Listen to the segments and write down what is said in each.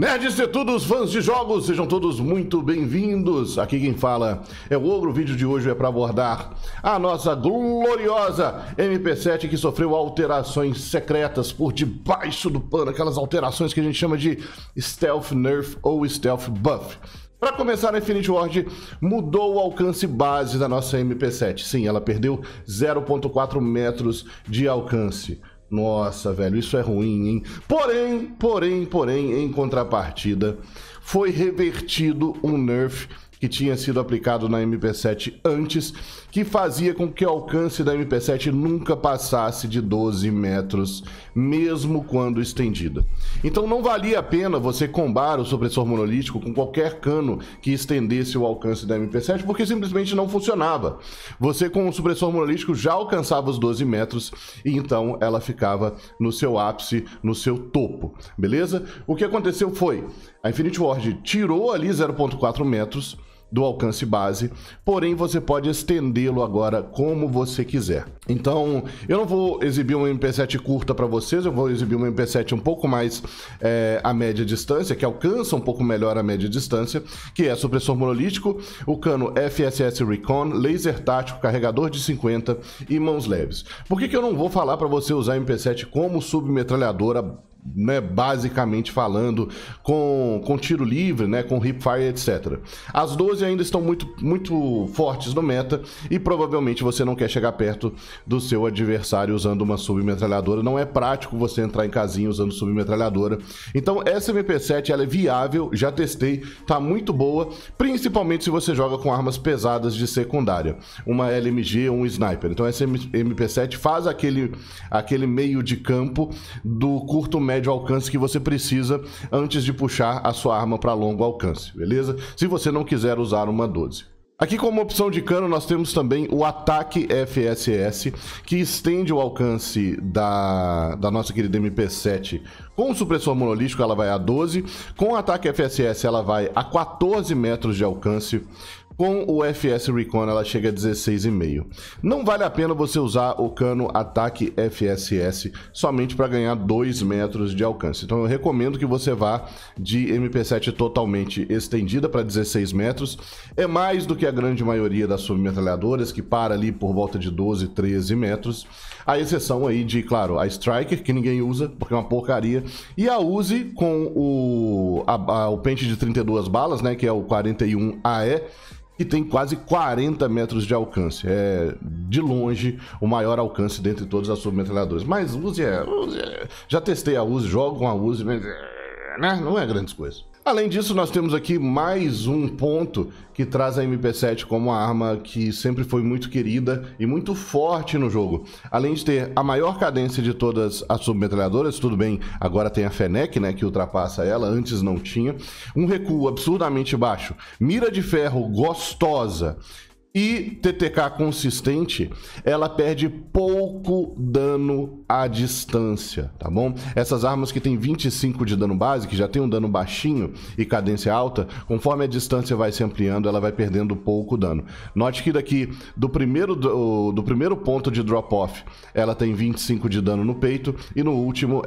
Nerds de tudo, os fãs de jogos, sejam todos muito bem-vindos. Aqui quem fala é o Ogro. O vídeo de hoje é para abordar a nossa gloriosa MP7, que sofreu alterações secretas por debaixo do pano, aquelas alterações que a gente chama de Stealth Nerf ou Stealth Buff. Para começar, a Infinity Ward mudou o alcance base da nossa MP7. Sim, ela perdeu 0,4 metros de alcance. Nossa, velho, isso é ruim, hein? Porém, em contrapartida, foi revertido um nerf que tinha sido aplicado na MP7 antes, que fazia com que o alcance da MP7 nunca passasse de 12 metros, mesmo quando estendida. Então não valia a pena você combar o supressor monolítico com qualquer cano que estendesse o alcance da MP7, porque simplesmente não funcionava. Você com o supressor monolítico já alcançava os 12 metros, e então ela ficava no seu ápice, no seu topo, beleza? O que aconteceu foi, a Infinity Ward tirou ali 0,4 metros, do alcance base, porém você pode estendê-lo agora como você quiser. Então, eu não vou exibir uma MP7 curta para vocês, eu vou exibir uma MP7 um pouco mais a média distância, que alcança um pouco melhor a média distância, que é supressor monolítico, o cano FSS Recon, laser tático, carregador de 50 e mãos leves. Por que eu não vou falar para você usar a MP7 como submetralhadora, né, basicamente falando, com tiro livre, né, com hipfire, etc. As 12 ainda estão muito fortes no meta e provavelmente você não quer chegar perto do seu adversário usando uma submetralhadora. Não é prático você entrar em casinha usando submetralhadora. Então essa MP7 ela é viável, já testei, tá muito boa, principalmente se você joga com armas pesadas de secundária, uma LMG ou um sniper. Então essa MP7 faz aquele meio de campo do curto médio alcance que você precisa antes de puxar a sua arma para longo alcance, beleza? Se você não quiser usar uma 12. Aqui como opção de cano nós temos também o ataque FSS, que estende o alcance da nossa querida MP7. Com o supressor monolítico ela vai a 12, com o ataque FSS ela vai a 14 metros de alcance. Com o FS Recon ela chega a 16,5. Não vale a pena você usar o cano ataque FSS somente para ganhar 2 metros de alcance. Então eu recomendo que você vá de MP7 totalmente estendida para 16 metros. É mais do que a grande maioria das submetralhadoras, que para ali por volta de 12, 13 metros. A exceção aí de, claro, a Striker, que ninguém usa, porque é uma porcaria. E a Uzi com o pente de 32 balas, né, que é o 41AE. E tem quase 40 metros de alcance. É, de longe, o maior alcance dentre todas as submetralhadoras. Mas Uzi. Já testei a Uzi, jogo com a Uzi, mas não é grandes coisas. Além disso, nós temos aqui mais um ponto que traz a MP7 como uma arma que sempre foi muito querida e muito forte no jogo. Além de ter a maior cadência de todas as submetralhadoras, tudo bem, agora tem a Fennec, né, que ultrapassa ela, antes não tinha. Um recuo absurdamente baixo, mira de ferro gostosa e TTK consistente, ela perde pouco dano à distância, tá bom? Essas armas que tem 25 de dano base, que já tem um dano baixinho e cadência alta, conforme a distância vai se ampliando, ela vai perdendo pouco dano. Note que daqui do primeiro ponto de drop-off, ela tem 25 de dano no peito e no último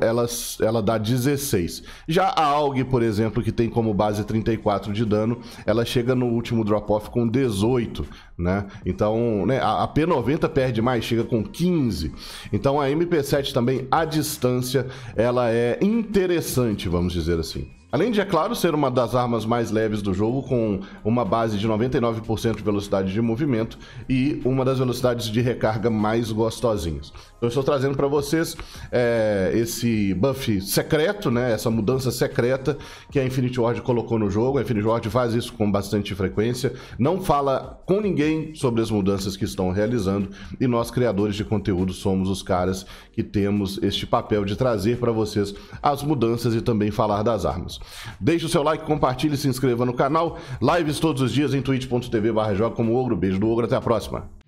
ela dá 16. Já a AUG, por exemplo, que tem como base 34 de dano, ela chega no último drop-off com 18, né? Então, né, a P90 perde mais, chega com 15. Então a MP7 também, à distância, ela é interessante, vamos dizer assim. Além de, é claro, ser uma das armas mais leves do jogo, com uma base de 99% de velocidade de movimento e uma das velocidades de recarga mais gostosinhas. Então, eu estou trazendo para vocês esse buff secreto, né? Essa mudança secreta que a Infinity Ward colocou no jogo. A Infinity Ward faz isso com bastante frequência, não fala com ninguém sobre as mudanças que estão realizando, e nós, criadores de conteúdo, somos os caras que temos este papel de trazer para vocês as mudanças e também falar das armas. Deixe o seu like, compartilhe, se inscreva no canal. Lives todos os dias em twitch.tv/joguecomoumogro. Beijo do Ogro, até a próxima.